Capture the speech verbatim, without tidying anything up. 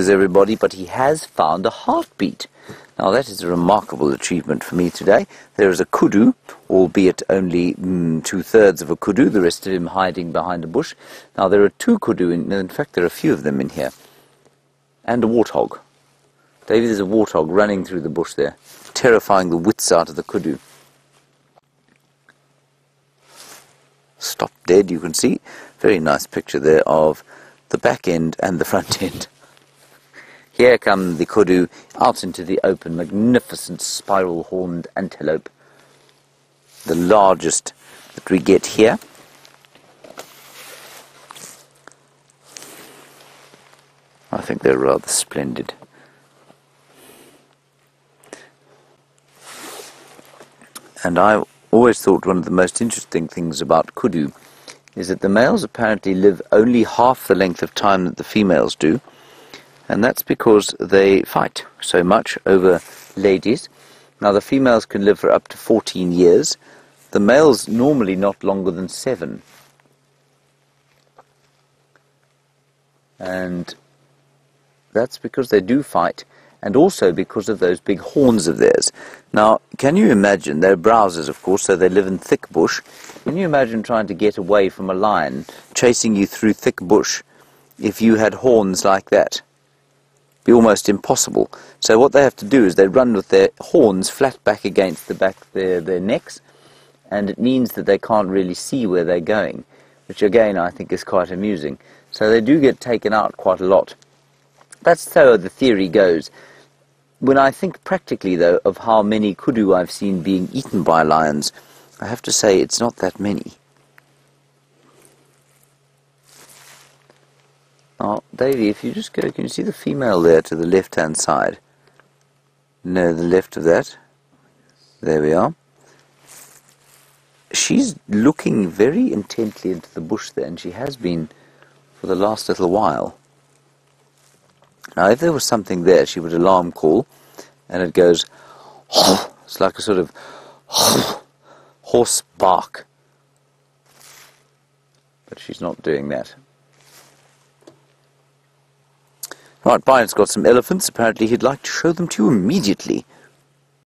Everybody, but he has found a heartbeat. Now that is a remarkable achievement for me today. There is a kudu, albeit only mm, two-thirds of a kudu, the rest of him hiding behind a bush. Now there are two kudu, in, in fact there are a few of them in here, and a warthog. David is a warthog running through the bush there, terrifying the wits out of the kudu. Stop dead, you can see. Very nice picture there of the back end and the front end. Here come the kudu out into the open, magnificent spiral-horned antelope, the largest that we get here. I think they're rather splendid. And I always thought one of the most interesting things about kudu is that the males apparently live only half the length of time that the females do. And that's because they fight so much over ladies. Now the females can live for up to fourteen years. The males normally not longer than seven. And that's because they do fight, and also because of those big horns of theirs. Now, can you imagine, they're browsers of course, so they live in thick bush. Can you imagine trying to get away from a lion chasing you through thick bush if you had horns like that? Be almost impossible. So what they have to do is they run with their horns flat back against the back of their, their necks, and it means that they can't really see where they're going, which again I think is quite amusing. So they do get taken out quite a lot. That's how the theory goes. When I think practically though of how many kudu I've seen being eaten by lions, I have to say it's not that many. Now, Davy, if you just go, can you see the female there to the left-hand side? No, the left of that. There we are. She's looking very intently into the bush there, and she has been for the last little while. Now, if there was something there, she would alarm call, and it goes, oh, it's like a sort of oh, horse bark. But she's not doing that. Right, Brian's got some elephants. Apparently he'd like to show them to you immediately.